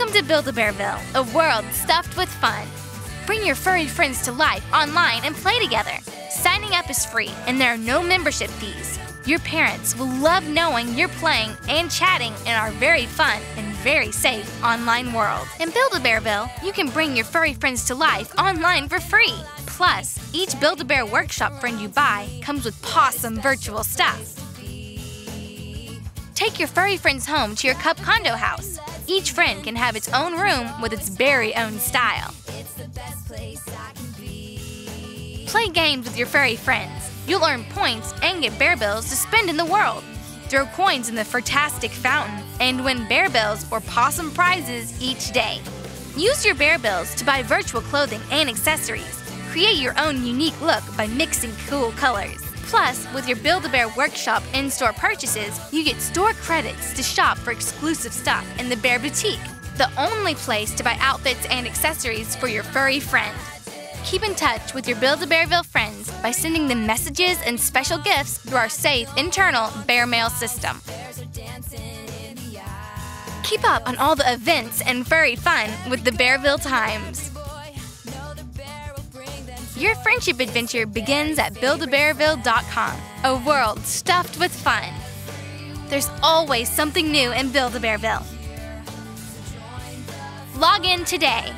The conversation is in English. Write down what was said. Welcome to Build-A-Bearville, a world stuffed with fun. Bring your furry friends to life online and play together. Signing up is free and there are no membership fees. Your parents will love knowing you're playing and chatting in our very fun and very safe online world. In Build-A-Bearville, you can bring your furry friends to life online for free. Plus, each Build-A-Bear Workshop friend you buy comes with awesome virtual stuff. Take your furry friends home to your Cub Condo house. Each friend can have its own room with its very own style. Play games with your furry friends. You'll earn points and get Bear Bills to spend in the world. Throw coins in the Furtastic fountain and win Bear Bills or possum prizes each day. Use your Bear Bills to buy virtual clothing and accessories. Create your own unique look by mixing cool colors. Plus, with your Build-A-Bear Workshop in-store purchases, you get store credits to shop for exclusive stuff in the Bear Boutique, the only place to buy outfits and accessories for your furry friend. Keep in touch with your Build-A-Bearville friends by sending them messages and special gifts through our safe internal Bear Mail system. Keep up on all the events and furry fun with the Bearville Times. Your friendship adventure begins at buildabearville.com, a world stuffed with fun. There's always something new in Build-A-Bearville. Log in today.